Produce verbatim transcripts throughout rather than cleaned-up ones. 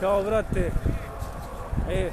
Ćao, vrate. E.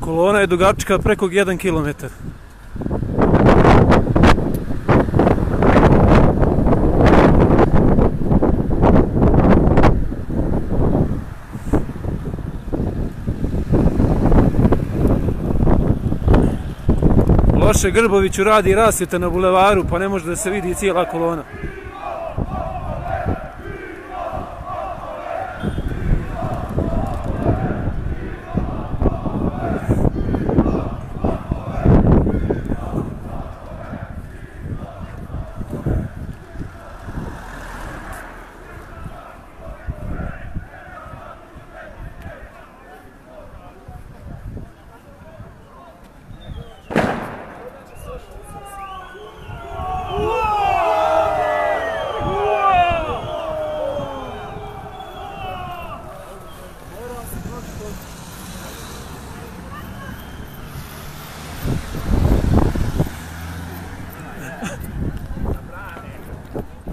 Kolona je dugačka preko jedan kilometar. Miloše Grboviću radi rasvjeta na bulevaru, pa ne može da se vidi cijela kolona.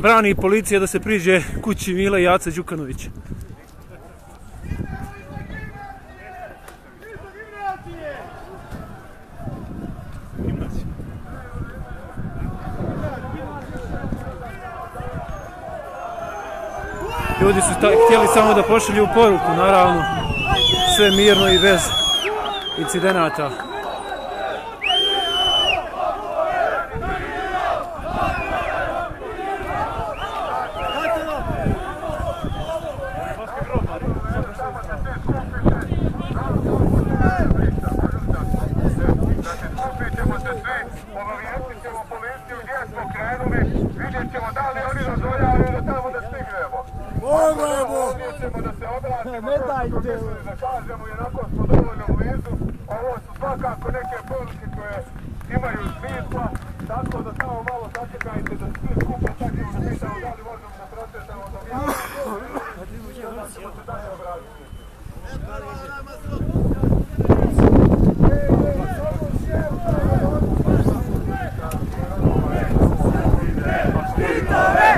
Brani policija da se priđe kući Mile i Ace Đukanovića. Ljudi su htjeli samo da pošalju poruku, naravno, sve mirno i bez incidenata. Vidjet ćemo da li oni razvoljavaju tamo da stignemo. Moramo! ovo su svakako neke poruke koje imaju smisla, tako da samo malo sačekajte da svi skupa tako da se pitamo da li možemo da procesamo da vidimo da ćemo se dalje obraditi. Štitove,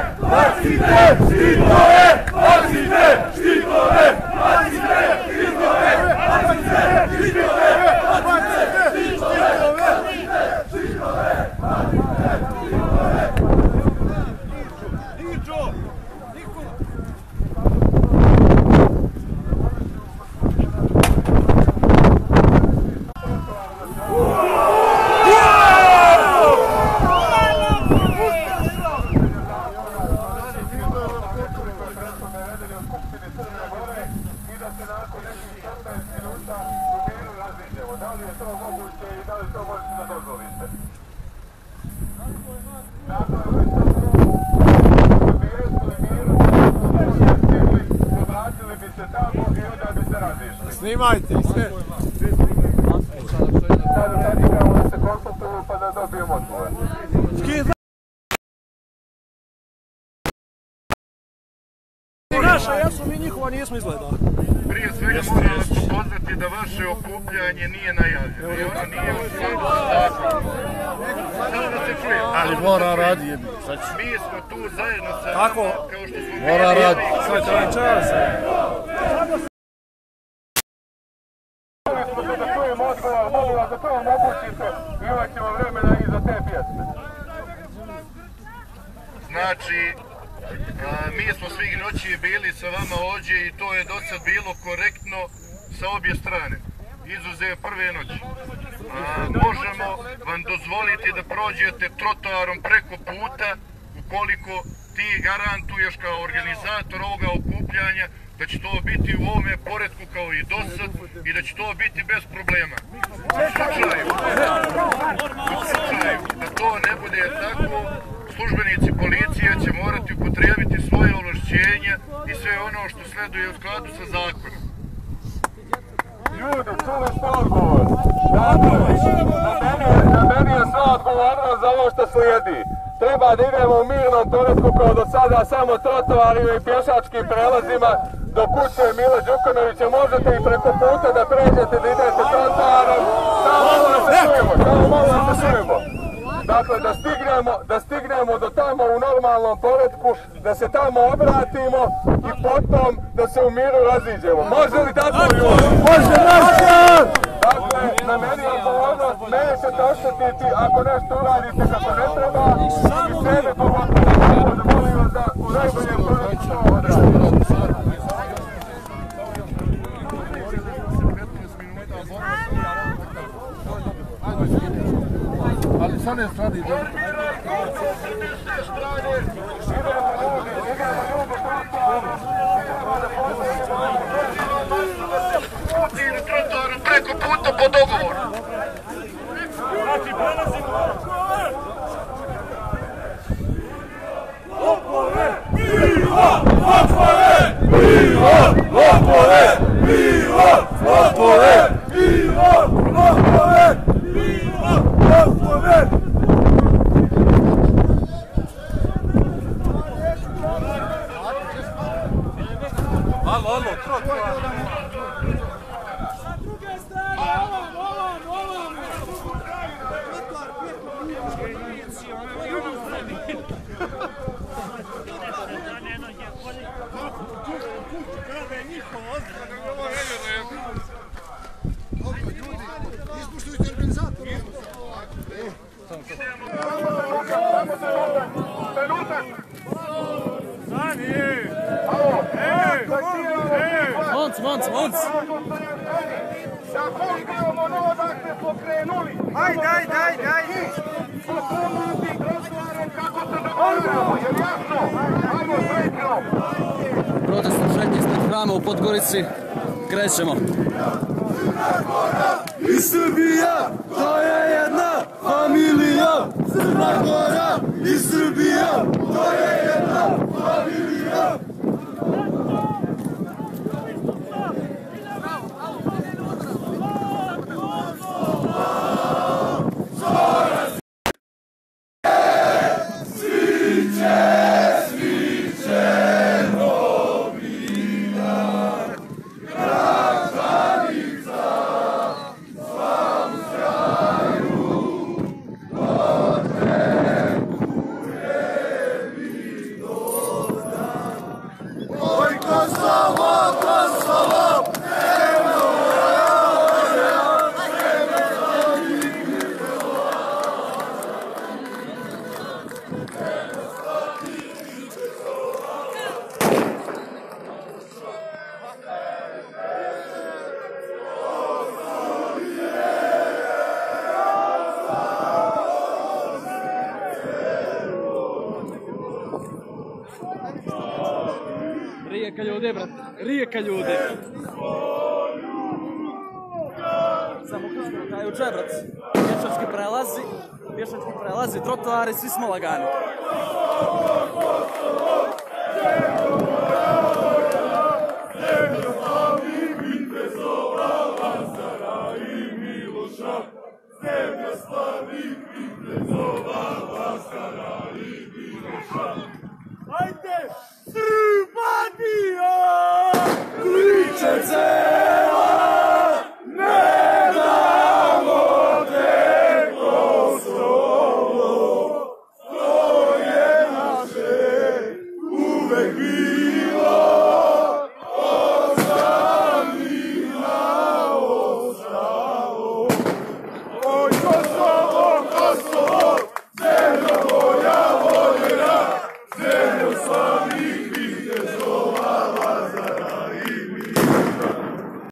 štitove, pazite, štitove, pazite, štitove, pazite, štitove, pazite, štitove, pazite, štitove, pazite, štitove, Ničo, Nikola. Snimajte i sve. Sada sad igramo da se konstatuju pa da dobijemo odgovor. Naša, ja su mi njihova nismo izgledali. Prije svega moramo poznati da vaše okupljanje nije najavljeno. I ono nije u svakom zakonu. Sada da se čuje. Ali mora radi jedin. Mi smo tu zajedno sa nama kao što smo mi. Mora radi. Svećan čas. Za to vam opuštite, imat ćemo vremena i za te pjesme. Znači, mi smo svih noći bili sa vama ovdje i to je do sad bilo korektno sa obje strane, izuzev prve noći. Možemo vam dozvoliti da prođete trotoarom preko puta, ukoliko ti garantuješ kao organizator ovoga okupljanja da će to biti u ovome poretku kao i do sad i da će to biti bez problema. U slučaju, u slučaju da to ne bude tako, službenici policije će morati upotrijebiti svoje ovlašćenja i sve ono što sleduje u skladu sa zakonom. Ljudi, čuli ste odgovor? Dakle, na meni je sva odgovornost za ovo što slijedi. Treba da idemo u mirnom poretku kao do sada, samo trotoarima i pješačkim prelazima do kuće Mile Đukanovića. Možete i preko puta da pređete da idete trotoarom, samo malo da se čujemo, samo malo da se čujemo. Dakle, da stignemo, da stignemo do tamo u normalnom poretku, da se tamo obratimo i potom da se u miru raziđemo. Može li tako, ljudi? Može, može! Dakle, na meni odgovornost nećete oštetiti ako nešto uradite kako ne treba i sebe povoditi. Da molim vas da u najboljem poretku to odradite. Formiraj grupu s desne strane, idemo ljudi, idemo ljudi trotoarom, idemo da postavimo, možemo masu da se kupili trotoarom preko puta po dogovoru. Znači, prelazimo okove! Okove! Milo! Okove! Milo! Okove! Milo! Okove! Milo! Okove! Milo! Okove! Once, once. Da poštujemo ono dakle smo krenuli. Ajde, ajde, ajde, ajde. Pokušajte trotoarom kako se dogovorimo, je li jasno? Ajmo sretno. Protestna šetnja ispred hrama u Podgorici. Krećemo. Crna Gora i Srbija, to je jedna familija. Crna Gora i Srbija, to je jedna familija. Go, go, go! Ajde, brate, rijeka ljudi. Samo kažem na kraju, džaj, brate. Pješački prelazi, pješački prelazi, trotoari, svi smo lagani. Zemlja slavnih, Vitezova, Vasara i Miloša.